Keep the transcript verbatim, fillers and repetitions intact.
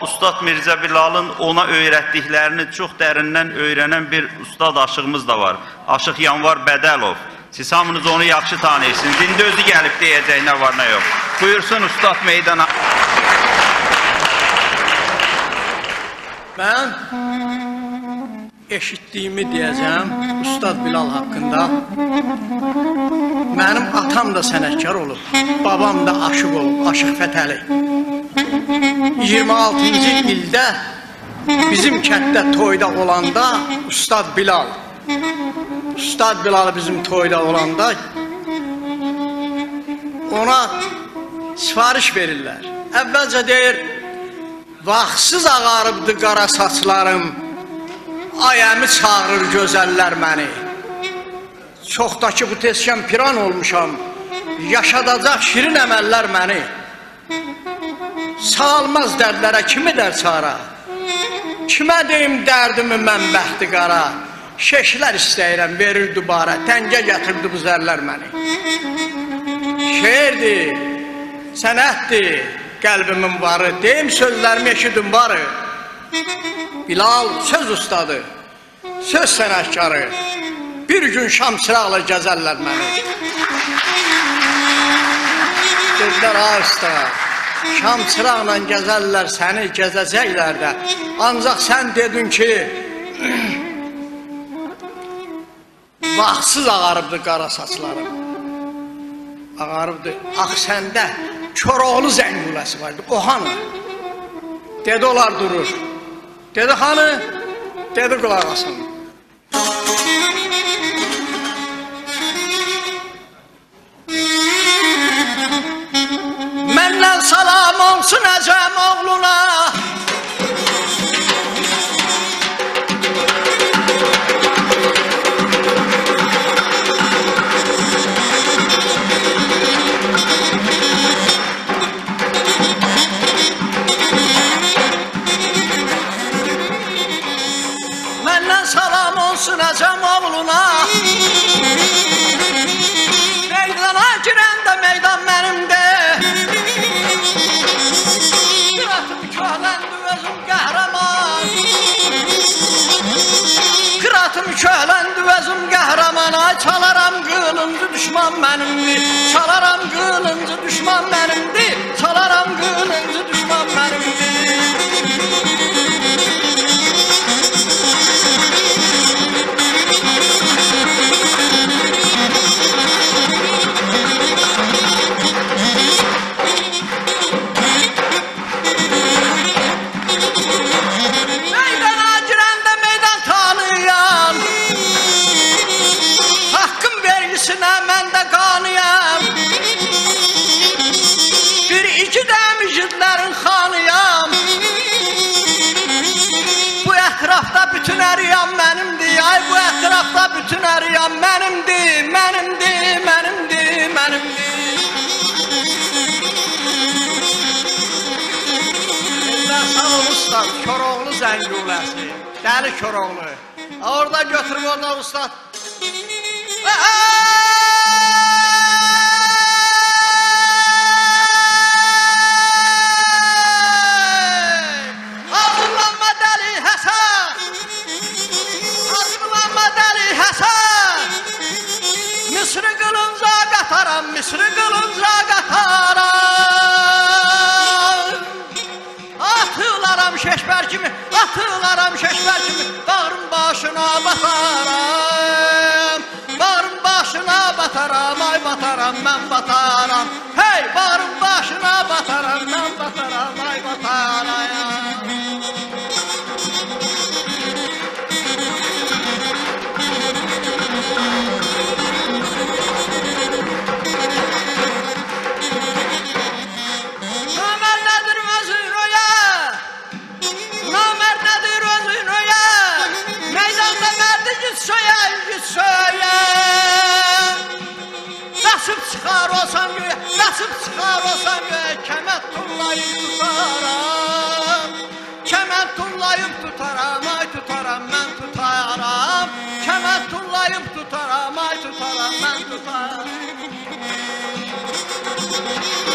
Ustad Mirzə Bilalın ona öyrətdiklərini çox dərindən öyrənən bir ustad aşığımız da var. Aşıq Yanvar Bədəlov. Siz hamınız onu yaxşı tanıyırsınız. İndi özü gəlib deyəcək nə var, nə yox. Buyursun Ustad Meydana. Mən eşitdiyimi deyəcəm Ustad Bilal haqqında. Mənim atam da sənətkar olub, babam da aşıq olub, Aşıq Fətəli. iyirmi altıncı ildə bizim kətdə toyda olanda Ustad Bilal Ustad Bilal bizim toyda olanda ona sifariş verirlər. Əvvəlcə deyir, vaxtsız ağarıbdı qara saçlarım, ayəmi çağırır gözəllər məni. Çoxdakı bu tezkən piran olmuşam, yaşadacaq şirin əməllər məni. Sağalmaz dərdlərə kimi dər çara, kimə deyim dərdimi mən bəxti qara. Şeyxlər istəyirəm, verir dubara, təngə gətirdi bu zərlər məni. Şeirdir, sənətdir qəlbimin varı, deyim sözlərimi eşidim barı. Bilal söz ustadı, söz sənətkarı, bir gün şam sıraqla gəzərlər məni. Sözlər ağızda. Şam çırağla gəzərlər səni, gəzəcəklər də. Ancaq sən dedin ki, vaxtsız ağarıbdı qara saçlarım. Ağarıbdı. Ax səndə Koroğlu zəngulası vardı. O hanı? Dedi onlar durur. Dedi hanı? Dedi qulaq asın. Sınacam oğluna Menden salam olsun acam oğluna. Meydana giren de meydan benim de. Köhləndi vəzim qəhrəman, ay çalaram qılıncı düşman mənimdir, çalaram qılıncı düşman mənimdir, çalaram qılıncı düşman mənimdir. Bütün əriyan mənimdir, ay bu ətrafda bütün əriyan mənimdir, mənimdir, mənimdir, mənimdir. Mən sağ ol ustad, Koroğlu zəngululəsi, dəli Koroğlu. Orada götürüm, orada ustad. Misri qılınca qataram, atılaram şeşbər kimi, atılaram şeşbər kimi, bağrım başına bataram, bağrım başına bataram, ay bataram, mən bataram, hey, bağrım başına bataram, mən bataram, ay bataram. Çıxar olsam göyə, nasıb çıxar olsam göyə, kəmət tullayıb tutaram, kəmət tullayıb tutaram, ay tutaram, mən tutaram, kəmət tullayıb tutaram, ay tutaram, mən tutaram.